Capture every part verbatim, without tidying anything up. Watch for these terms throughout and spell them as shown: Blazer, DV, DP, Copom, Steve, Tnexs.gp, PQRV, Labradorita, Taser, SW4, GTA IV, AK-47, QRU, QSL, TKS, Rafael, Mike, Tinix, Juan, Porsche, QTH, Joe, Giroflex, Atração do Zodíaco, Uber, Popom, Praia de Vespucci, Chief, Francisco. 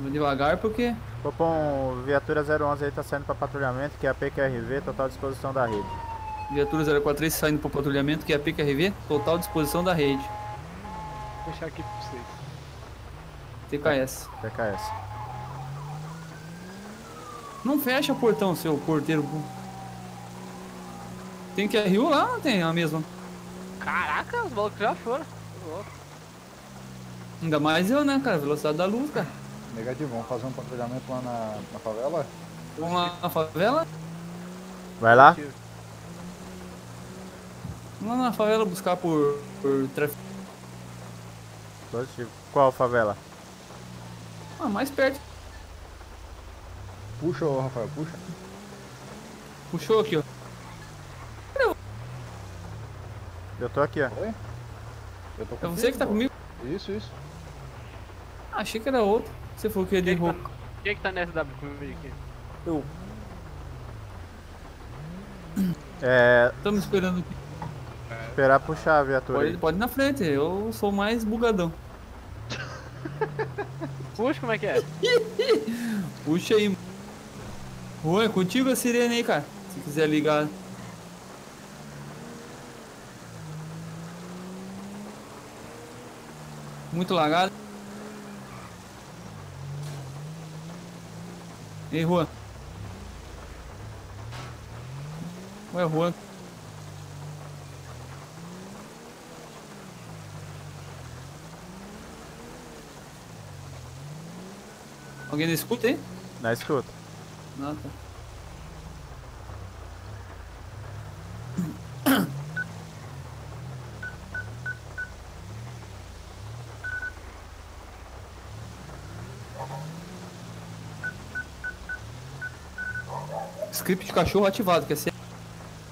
Vou devagar porque... Popom, Viatura zero onze aí tá saindo pra patrulhamento, que é a P Q R V, total disposição da rede. Viatura zero quarenta e três saindo pro patrulhamento, que é a P Q R V, total disposição da rede. Vou deixar aqui pra vocês. T K S. T K S. Não fecha o portão, seu porteiro. Tem Q R U lá ou não tem a mesma? Caraca, os malucos já foram. Ainda mais eu, né, cara? Velocidade da luz, cara. Negativo, vamos fazer um patrulhamento lá na, na favela? Vamos lá na favela? Vai lá? Vamos lá na favela buscar por, por tráfico. Positivo. Qual favela? Ah, mais perto. Puxa, ô Rafael, puxa. Puxou aqui, ó. Eu tô aqui, ó. Oi? Eu tô com é você filho, que tá pô. Comigo? Isso, isso. Ah, achei que era outro. Você falou que ele derrubou. Quem é que tá na S W comigo aqui? Eu. É... Estamos esperando aqui. Esperar puxar a viatura. Pode, pode ir na frente, eu sou mais bugadão. Puxa, como é que é? Puxa aí. Oi, contigo a sirene aí, cara. Se quiser ligar. Muito lagado. Ei, Juan. Ué, Juan. Alguém não escuta, hein? Não escuta. Não, tá. Script de cachorro ativado, quer ser?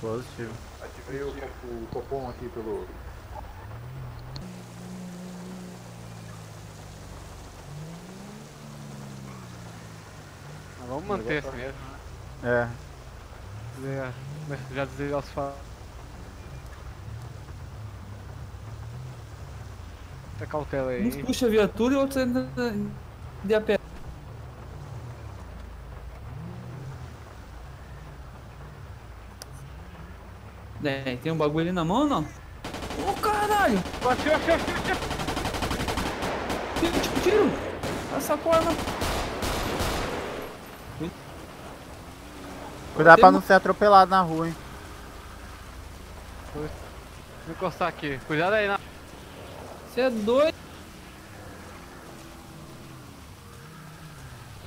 Positivo. Ativei o, o Popom aqui pelo... Vamos manter esse mesmo. É. Já desejar os fatos. Tá cautela aí. Um puxa a viatura e o outro entra de a pé. É, tem um bagulho ali na mão ou não? Ô oh, caralho! Bateu, bateu, bateu! Tiro, tiro! Essa corda! Cuidado pra não ser atropelado na rua, hein? Vou encostar aqui. Cuidado aí na... Você é doido!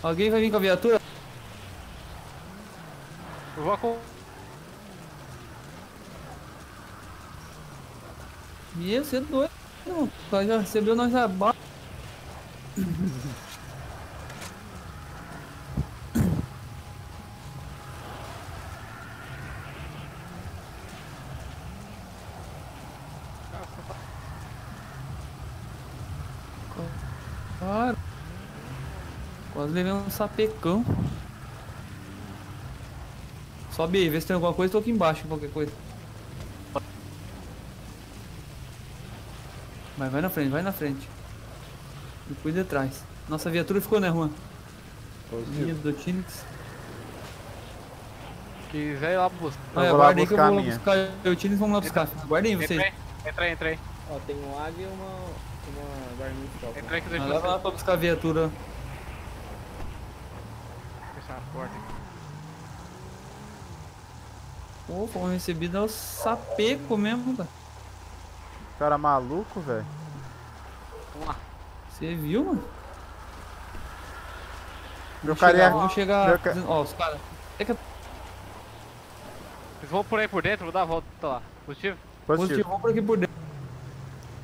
Alguém vai vir com a viatura? Eu vou com... Meu, você é doido! Nós já recebeu, nós já bate. Claro. Quase levei um sapecão. Sobe aí, vê se tem alguma coisa, tô aqui embaixo, qualquer coisa. Vai, vai na frente, vai na frente. Depois de trás. Nossa viatura ficou, né, Juan? Minha do Tinix. Que vai lá buscar. Ah, eu guardei que eu vou lá buscar. Eu Tinix, vamos lá buscar. Guardem vocês. Entra aí, entra aí. Ó, tem um águia e uma... Entra aqui depois. Leva lá pra buscar a viatura. Vou fechar a porta aqui. Pô, foi recebido ao sapeco mesmo, cara. Cara maluco, velho. Vamos lá. Você viu, mano? Meu cara, vamos chegar. Ó, os caras. Eles vão por aí por dentro, vou dar a volta lá. Positivo? Positivo, vamos por aqui por dentro.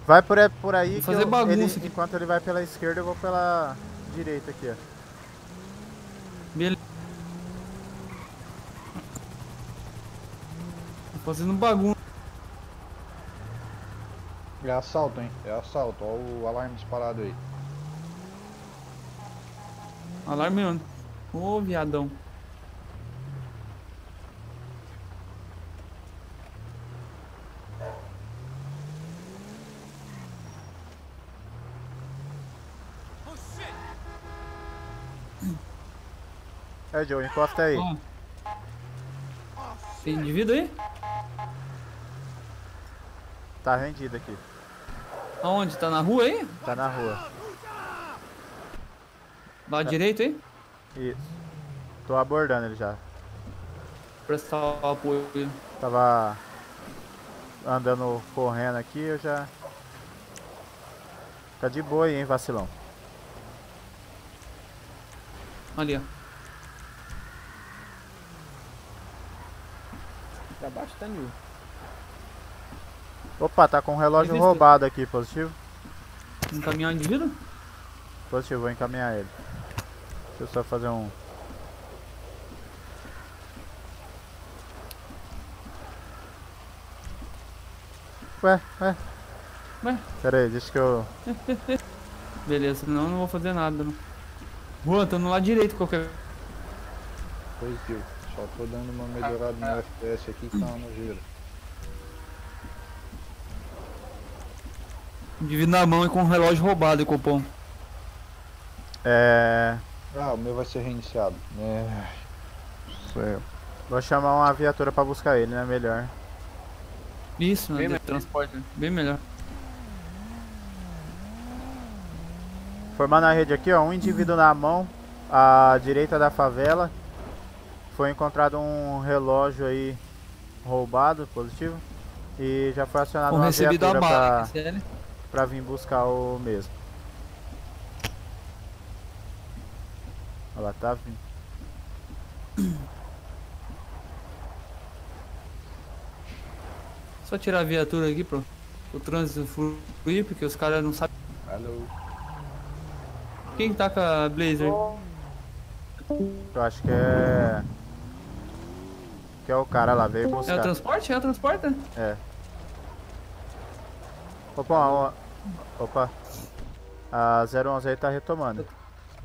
Vai por aí, por aí fazer eu, bagunça ele, aqui. Enquanto ele vai pela esquerda, eu vou pela direita aqui, ó. Beleza. Tô fazendo bagunça. É assalto, hein? É assalto. Olha o alarme disparado aí. Alarme onde? Ô, viadão. É, Joe, encosta aí. Ó. Tem indivíduo aí? Tá rendido aqui. Aonde? Tá na rua aí? Tá na rua. Lado é. direito aí? Isso. Tô abordando ele já. Prestar o apoio. Tava andando, correndo aqui, eu já... Tá de boa aí, hein, vacilão. Ali, ó. Pra baixo tá new. Opa, tá com um relógio Existe. roubado aqui, positivo. Encaminhar o indivíduo? Positivo, vou encaminhar ele. Deixa eu só fazer um... Ué, ué. Ué? Pera aí, deixa que eu... Beleza, senão eu não vou fazer nada. Boa, tô no lado direito qualquer... Positivo, só tô dando uma melhorada ah, no F P S aqui que tá uma nojeira. Indivíduo na mão e com o relógio roubado, Copom. É... Ah, o meu vai ser reiniciado. É... Céu. Vou chamar uma viatura pra buscar ele, né? Melhor. Isso, né? Bem melhor. Transporte, bem melhor. Formando a rede aqui, ó. Um indivíduo uhum. na mão, à direita da favela. Foi encontrado um relógio aí roubado, positivo. E já foi acionado Bom, uma viatura a bala, pra... pra vir buscar o mesmo. Olha lá, tá vindo. Só tirar a viatura aqui pro, pro trânsito fluir, porque os caras não sabem. Alô. Quem tá com a Blazer? Eu acho que é... Que é o cara lá, veio buscar. É o transporte? É o transporte? É. Opa, opa, a zero onze aí tá retomando.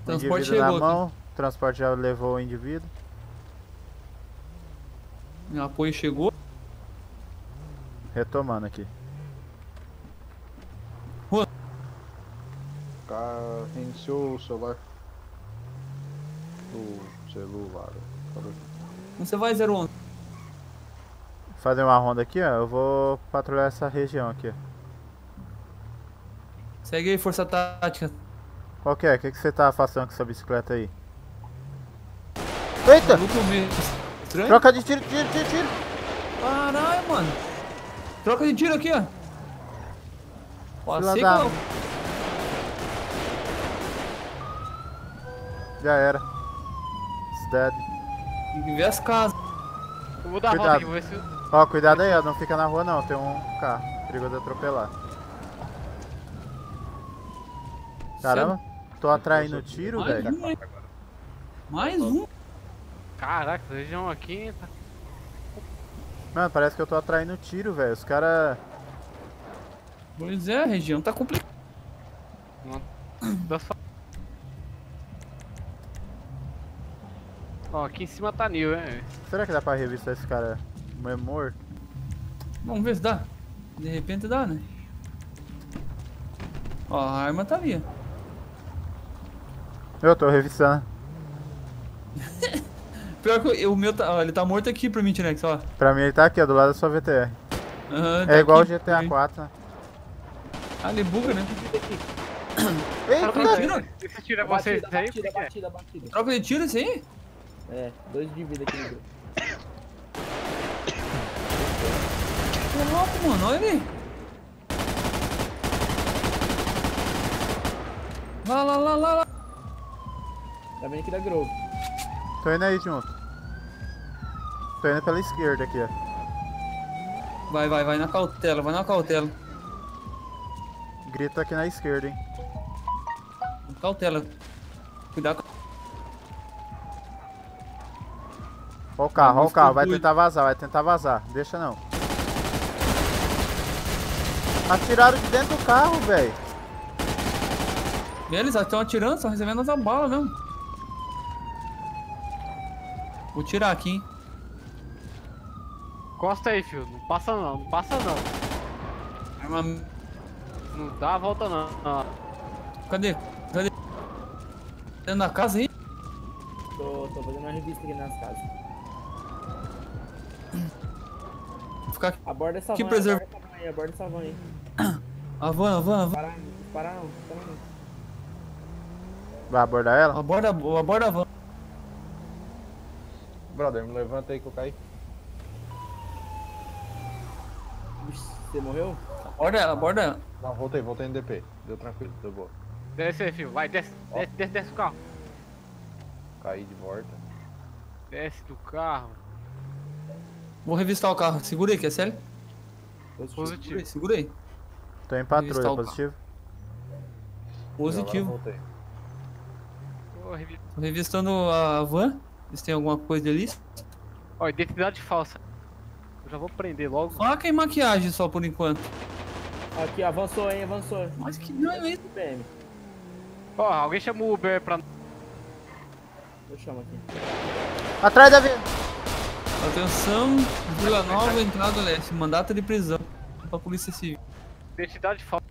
O transporte chegou na mão, aqui. O transporte já levou o indivíduo. Meu apoio chegou. Retomando aqui. Rua. Cara, reiniciou o celular. O celular. Onde você vai, zero onze? Fazer uma ronda aqui, ó. Eu vou patrulhar essa região aqui, ó. Segue aí, força tática. Qual que é? O que, que você tá afastando com essa bicicleta aí? Eita! Estranho. Troca de tiro, tiro, tiro, tiro! Caralho, mano! Troca de tiro aqui, ó! Ó, assim da... Já era. It's dead. Tem que ver as casas. Eu vou dar cuidado. Roda aqui, vou ver se... Ó, cuidado aí, ó. Não fica na rua não, tem um carro. Perigoso de atropelar. Caramba, tô atraindo tiro, velho. Mais um, hein? Mais um? Caraca, essa região aqui tá... Mano, parece que eu tô atraindo tiro, velho. Os caras... Pois é, a região tá complicada. Ó, aqui em cima tá new, hein? Será que dá pra revistar esse cara? Não é morto? Vamos ver se dá. De repente dá, né? Ó, a arma tá ali. Eu tô revistando. Pior que eu, o meu tá. Ó, ele tá morto aqui pra mim, Tnexs, ó. Pra mim ele tá aqui, ó, do lado da sua V T R. Uhum, é tá igual o G T A quatro, né? Ah, ele buga, né? Eita! Esse tiro é vocês aí? Batida, batida, batida. Troca de tiro esse aí? É, dois de vida aqui no grupo. Que louco, mano, olha ele. Lá, lá, lá, lá, lá. Tá vendo aqui da Grove. Tô indo aí junto. Tô indo pela esquerda aqui, ó. Vai, vai, vai na cautela, vai na cautela. Grita aqui na esquerda, hein. Cautela. Cuidado. Ó o carro, ó o carro. Vai tentar vazar, vai tentar vazar. Deixa não. Atiraram de dentro do carro, velho. Eles estão atirando, estão recebendo as balas mesmo. Vou tirar aqui, hein? Costa aí, filho. Não passa não, não passa não. Arma... Não dá a volta não. não. Cadê? Cadê? Dentro da casa aí? Tô, tô tô fazendo uma revista aqui nas casas. Vou ficar aqui. Aborda essa van, preserv... aborda essa van aí, aborda essa van aí. A van, a van, a van. Parar, parar não, parar não. Vai abordar ela? Aborda, aborda a van. Brother, me levanta aí que eu caí. Você morreu? Aborda ela, aborda ela. Não, voltei, voltei no D P. Deu tranquilo, deu boa. Desce aí, filho. Vai, desce, desce, desce, desce do carro. Caí de volta. Desce do carro. Vou revistar o carro. Segura aí, quer ser? Positivo. Segura aí, segura aí. Tô em patrulha, positivo. Positivo. Voltei. Tô revistando a van. Vocês têm alguma coisa ali? Ó, identidade falsa. Eu já vou prender logo. Faca e maquiagem só por enquanto. Aqui, avançou, hein, avançou. Mas que não é isso, P M. Ó, alguém chamou o Uber pra... Eu chamo aqui. Atrás da vida. Atenção, Vila Nova, entrada leste. Mandato de prisão pra polícia civil. Identidade falsa.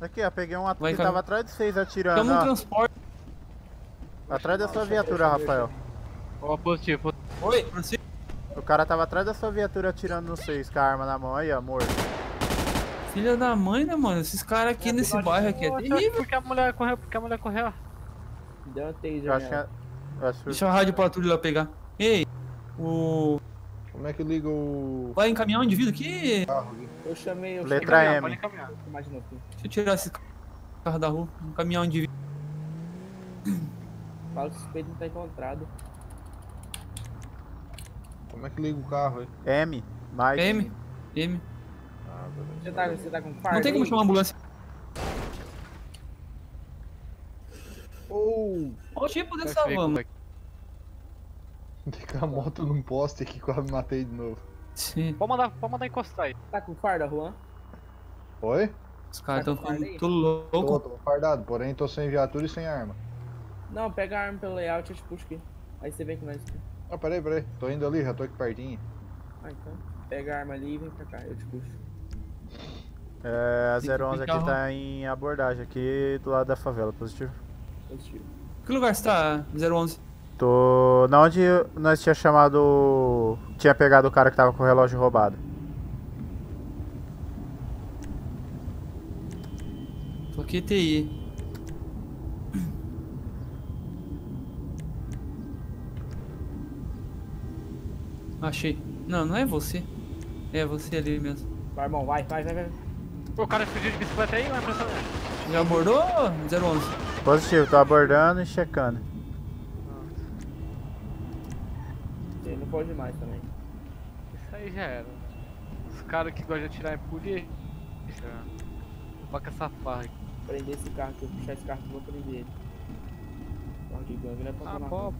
Aqui, ó, peguei um ato que tava atrás de vocês atirando. Estamos no transporte. Atrás da sua viatura, Rafael. Ó, positivo. Oi, Francisco. O cara tava atrás da sua viatura atirando no seis com a arma na mão aí, amor. Filha da mãe, né, mano? Esses caras aqui é, nesse bairro aqui é terrível. Por que a mulher correu? Por que a mulher correu? Deu uma taser, acho que a... acho... Deixa a rádio patrulha lá pegar. Ei, o... Como é que liga o... Vai encaminhar o indivíduo aqui? Ah, eu chamei... Eu Letra chamei, M. Deixa eu tirar esse carro da rua. Encaminhar o indivíduo. Fala que o suspeito não tá encontrado. Como é que liga o carro aí? M. Mike. M. M. Ah, você, tá, você tá com par? Não tem como chamar a ambulância. Oh, olha o tipo dessa van. Tem a moto num poste aqui, quase me matei de novo. Sim. Pode mandar, pode mandar encostar aí. Tá com farda, Juan? Oi? Os caras tá tão tudo louco. Tô, tô fardado, porém tô sem viatura e sem arma. Não, pega a arma pelo layout e eu te puxo aqui. Aí você vem com nós. Ah, peraí, peraí. Tô indo ali, já tô aqui pertinho. Ah, então. Pega a arma ali e vem pra cá, eu te puxo. É, a zero onze aqui tá em abordagem, aqui do lado da favela, positivo? Positivo. Que lugar você tá, zero onze? Tô... na onde nós tinha chamado... tinha pegado o cara que tava com o relógio roubado. Tô aqui, T I. Achei. Não, não é você. É você ali mesmo. Vai, irmão, vai, vai, vai, vai. O cara fugiu de bicicleta aí, vai pra essa... Já abordou, zero onze? Positivo, tô abordando e checando. Ele não pode mais também. Isso aí já era. Os caras que gostam de atirar em pulha. Vaca safada. Prender esse carro aqui, eu puxar esse carro que eu vou prender ele. Carro de gangue, não é pra tomar.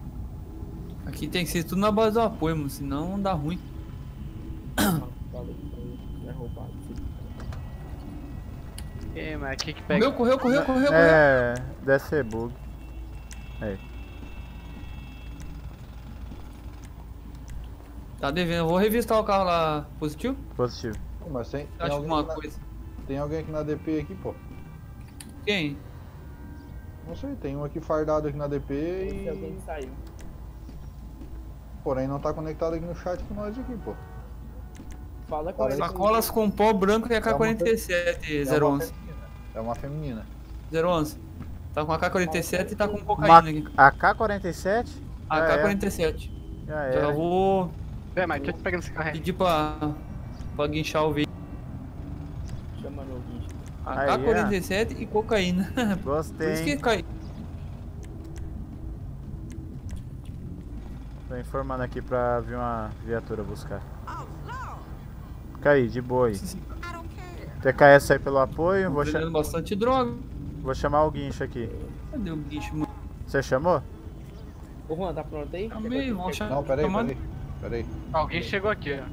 Aqui tem que ser tudo na base do apoio, mano, senão dá ruim. É roubado. É, mas que que pega? Meu, correu, correu, correu, correu. É, deve ser bug. Aí. Tá devendo, eu vou revistar o carro lá. Positivo? Positivo. Pô, mas tem, tem alguma coisa. Na, tem alguém aqui na D P aqui, pô. Quem? Não sei, tem um aqui fardado aqui na D P e... e alguém saiu. Porém não tá conectado aqui no chat com nós aqui, pô. Fala com sacolas com pó branco e A K quarenta e sete, é zero onze. É uma feminina. zero onze. Tá com A K quarenta e sete e tá com cocaína aqui. A K quarenta e sete? A K quarenta e sete. Já é. Já vou... É, mas deixa eu te pegar nesse carro aí. Pedir pra... pra guinchar o vídeo. Chama meu guincho. A K quarenta e sete e cocaína. Gostei. Por isso que cai. Tô informando aqui pra vir uma viatura buscar. Caí, de boa aí. T K S sai pelo apoio. Vou chamar bastante droga. Vou chamar o guincho aqui. Cadê o guincho, mano? Você chamou? Ô Juan, tá pronto aí? Chamei, vamos chamar. Não, peraí, peraí, peraí. Alguém chegou aqui, né?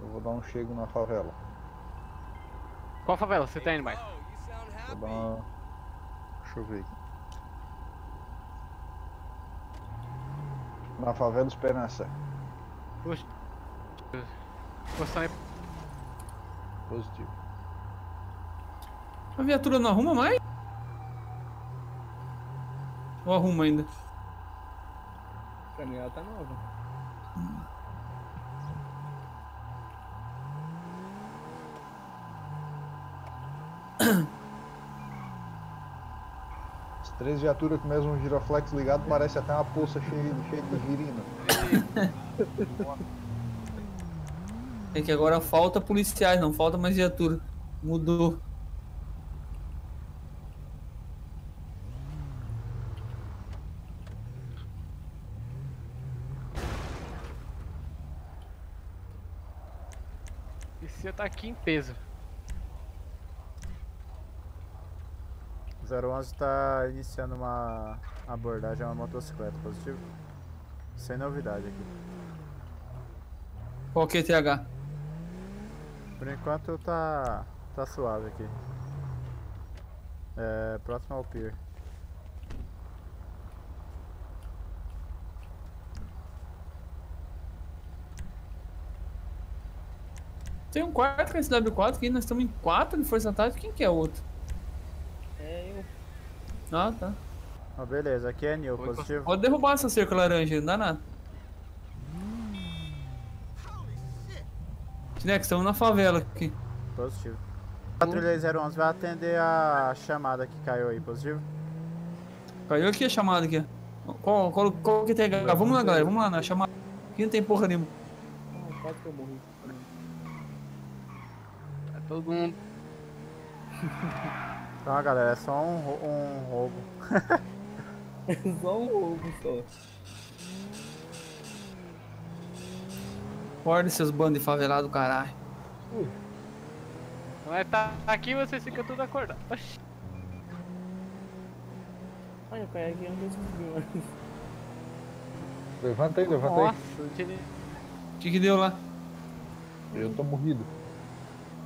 Eu vou dar um chego na favela. Qual favela você tá indo, Mike? Vou dar uma... Deixa eu ver aqui. Na favela Esperança. Puxa. Positivo. A viatura não arruma mais? Ou arruma ainda? Pra mim ela tá nova. Hum. As três viaturas com o mesmo giroflex ligado parece até uma poça cheia, cheia de girina. É que agora falta policiais, não falta mais viatura. Mudou. Esse tá aqui em peso. zero onze tá iniciando uma abordagem a uma motocicleta, positivo? Sem novidade aqui. Qual que é T H? Por enquanto tá, tá suave aqui. É, próximo ao pier. Tem um quarto com é S W quatro aqui, nós estamos em quatro de força tática, quem que é o outro? É eu. Ah, tá. Ah, beleza, aqui é new, positivo. Pode derrubar essa cerca laranja, não dá nada. Tnexs, estamos na favela aqui. Positivo. Patrulha zero onze vai atender a chamada que caiu aí, positivo? Caiu aqui a chamada aqui. Qual, qual, qual que tem? Ah, vamos lá, galera, vamos lá na chamada. Aqui não tem porra nenhuma. Ah, quase que eu morri. Todo mundo. Tá, galera, é só um, ro um roubo. É só um roubo, só. Ordem seus bandos de favelado, caralho. Uh. Mas tá aqui vocês ficam tudo acordado. Olha, o cara aqui é um dos milhões. Levanta aí, levanta Nossa, aí. O que que deu lá? Eu tô morrido.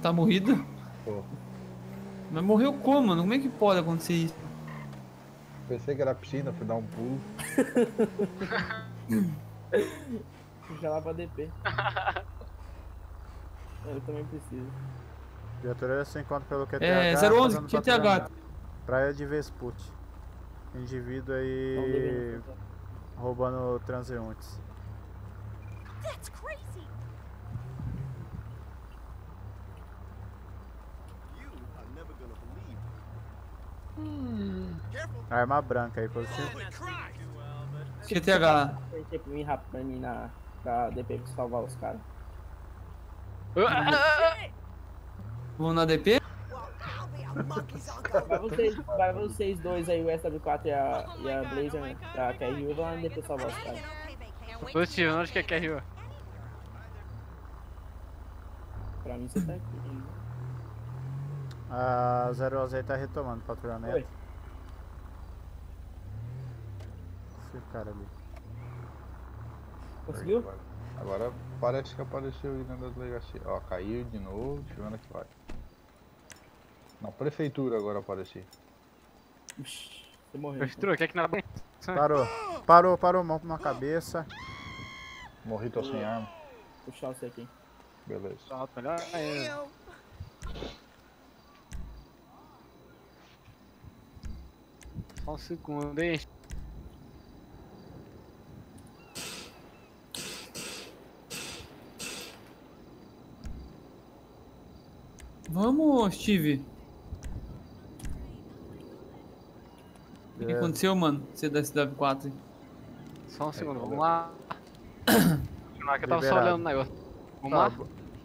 Tá morrido? Pô. Mas morreu como, mano? Como é que pode acontecer isso? Pensei que era piscina, fui dar um pulo. Já lá pra D P. Eu também preciso. Viatura se encontra pelo Q T H. É, zero onze, Q T H. Praia de Vespucci. Indivíduo aí roubando transeuntes. Hum. Arma branca aí, positivo. Q T H. Tem que vir rápido pra mim na D P pra salvar os caras. Vamos na D P? Vai vocês, vai vocês dois aí, o S W quatro e a, e a Blazer, né? Da Q R U, vão lá na D P salvar os caras. Positivo, onde que é Q R U? Pra mim você tá aqui. A zero onze aí tá retomando o patrulhamento. Oi. Esse cara ali. Conseguiu? Agora, agora parece que apareceu aí dentro da delegacia. Ó, caiu de novo, deixa eu ver que vai. Na prefeitura agora apareceu. Você morreu. Estrou, quer que na... Parou, parou, parou, mão na cabeça. Morri, tô sem arma. Puxar você aqui. Beleza. Salta, melhor ainda. Só um segundo, hein? Vamos, Steve. O que aconteceu, mano? Você da S W quatro. Só um segundo, vamos lá. Não, é que eu tava só olhando o negócio. Vamos lá?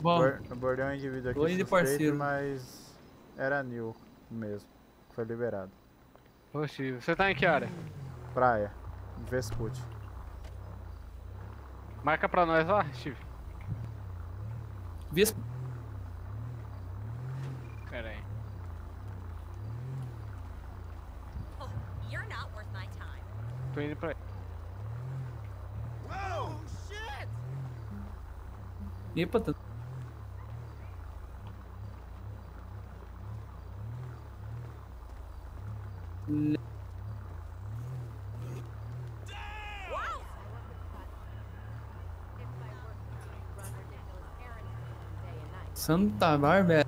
Vamos. Abordei um indivíduo aqui suspeito, parceiro, mas era new mesmo. Foi liberado. Oxi, você tá em que área? Praia, Vespucci. Marca pra nós lá, Chief. Vespucci. Pera aí. Oh, you're not worth my time. Tô indo pra aí. Wow, shit! Epa, tá... Santa Bárbara.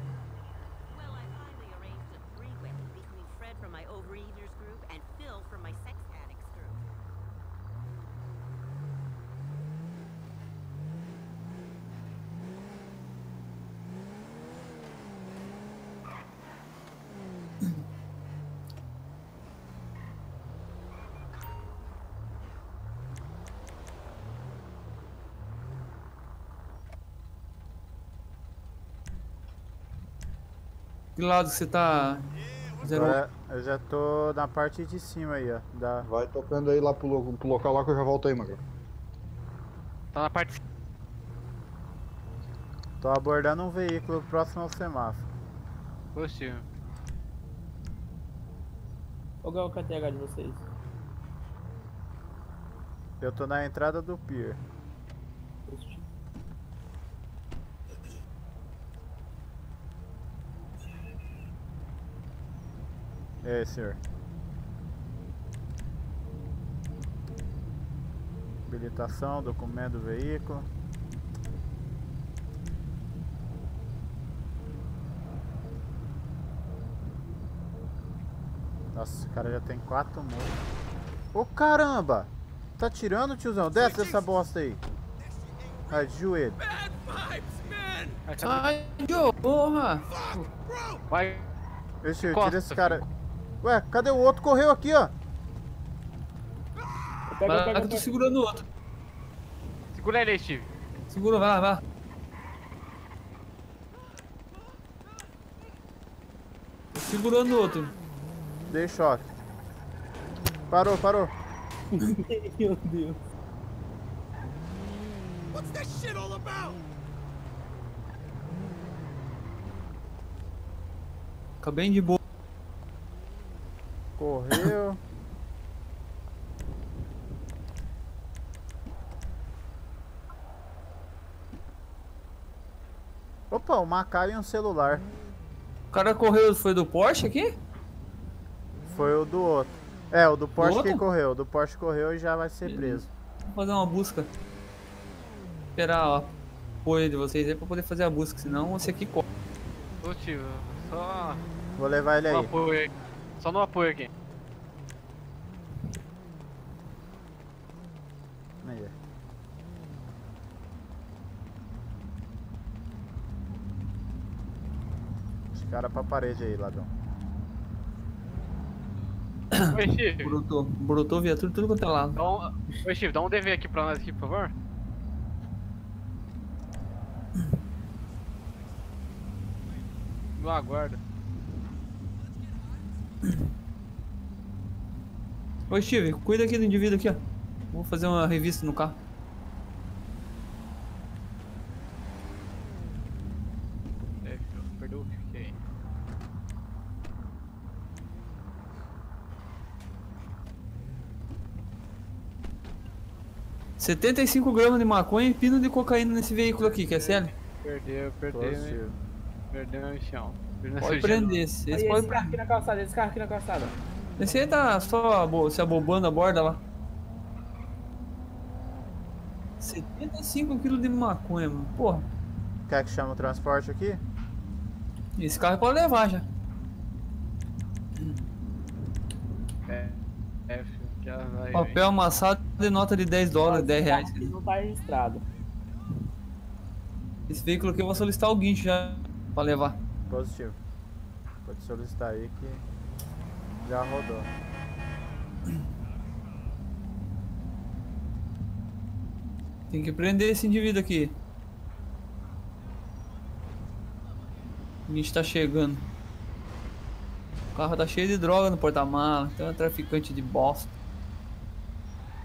Well, I finally arranged a three-way between Fred from my overeaters group and Phil from my sex addicts Que lado você tá? Agora, eu já tô na parte de cima aí, ó. Da... Vai tocando aí lá pro, pro local lá que eu já volto aí, mano. Tá na parte de cima. Tô abordando um veículo próximo ao semáforo. Poxa. Qual é o Q T H de vocês? Eu tô na entrada do pier. É, senhor. Habilitação, documento do veículo. Nossa, esse cara já tem quatro mortos. Ô, caramba! Tá tirando, tiozão? Desce essa bosta aí. Ai, de joelho. Ai, Joe, porra! Vai. Deixa eu tirar esse cara. Ué, cadê o outro? Correu aqui, ó. Eu pego, eu pego, eu tô segurando o outro. Segura ele aí, Steve. Segura, vai lá, vai lá. Tô segurando o outro. Dei choque. Parou, parou. Meu Deus. What's that shit all about? Tá bem de boa. Correu. Opa, uma A K e um celular. O cara correu, foi do Porsche aqui? Foi o do outro. É, o do Porsche que correu. O do Porsche correu e já vai ser preso. Vou fazer uma busca. Esperar o apoio de vocês aí pra poder fazer a busca, senão esse aqui corre. Positivo, só... Vou levar ele aí. Apoio. Só no apoio aqui. Aí. Os caras pra parede aí, ladrão. Oi, Chief. Brotou, brotou viatura tudo quanto é lado. Então, oi, Chief, dá um D V aqui pra nós aqui, por favor. Não aguarda. Ô, Steve, cuida aqui do indivíduo aqui, ó. Vou fazer uma revista no carro. É, perdeu o que aí. setenta e cinco gramas de maconha e pino de cocaína nesse veículo aqui, Q S L. Perdeu, perdeu. Perdeu o chão. Pode prender esse. Esse, aí, pode... esse carro aqui na calçada, esse carro aqui na calçada. Esse aí tá só se abobando a borda lá. setenta e cinco quilos de maconha, mano. Porra. Quer que chama o transporte aqui? Esse carro pode levar já. É. É, já vai. Papel aí, amassado de nota de dez dólares, nossa, dez reais. Esse não tá registrado. Esse veículo aqui eu vou solicitar o guincho já pra levar. Positivo. Pode solicitar aí que já rodou. Tem que prender esse indivíduo aqui. A gente tá chegando. O carro tá cheio de droga no porta-mala. Tem um traficante de bosta.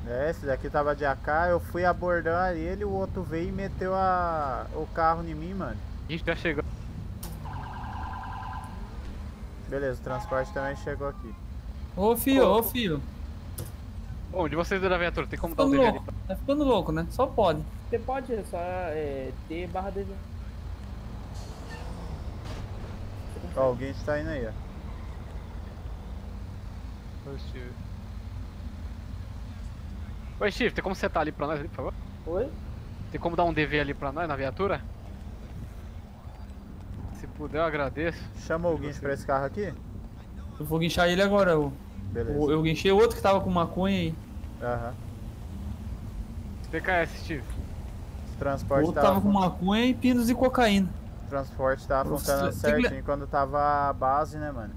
É, esse daqui tava de A K. Eu fui abordar ele, o outro veio e meteu a... o carro em mim, mano. A gente tá chegando. Beleza, o transporte também chegou aqui. Ô filho, ô, ô filho. Bom, de vocês da viatura, tem como tá dar um D V ali? Pra... Tá ficando louco, né? Só pode. Você pode, só é, ter barra D V. Ó, o guincho tá indo aí, ó. Oi, Chief. Oi, Chief, tem como você tá ali pra nós, ali, por favor? Oi? Tem como dar um D V ali pra nós, na viatura? Se puder, eu agradeço. Chamou o guincho pra esse carro aqui? Eu vou guinchar ele agora. Eu, Beleza. Eu, eu guinchei o outro que tava com maconha aí. Aham. T K S, Steve. O outro tava, tava com maconha e pinos e cocaína. O transporte tava funcionando Nossa, certinho que... quando tava a base, né, mano?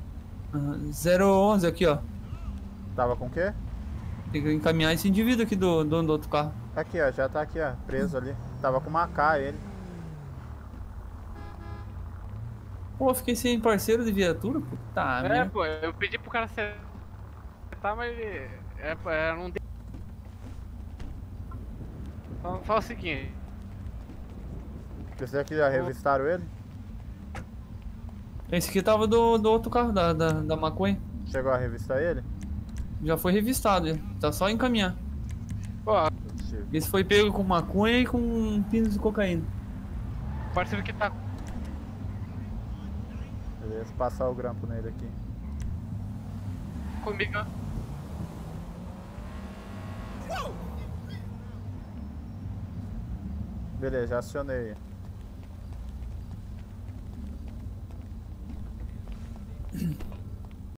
Uhum. zero onze aqui, ó. Tava com o quê? Tem que encaminhar esse indivíduo aqui do dono do outro carro. Aqui, ó. Já tá aqui, ó. Preso ali. Tava com uma A K ele. Pô, fiquei sem parceiro de viatura, pô. Tá, é, minha... pô, eu pedi pro cara acertar, mas ele... É, é, não tem... Fala, fala o seguinte... Será que já revistaram ele? Esse aqui tava do, do outro carro, da, da, da maconha. Chegou a revistar ele? Já foi revistado, ele. Tá só encaminhar. Ó, esse foi pego com maconha e com pinos de cocaína. Parceiro que tá... Beleza, passar o grampo nele aqui. Comigo. Beleza, já acionei.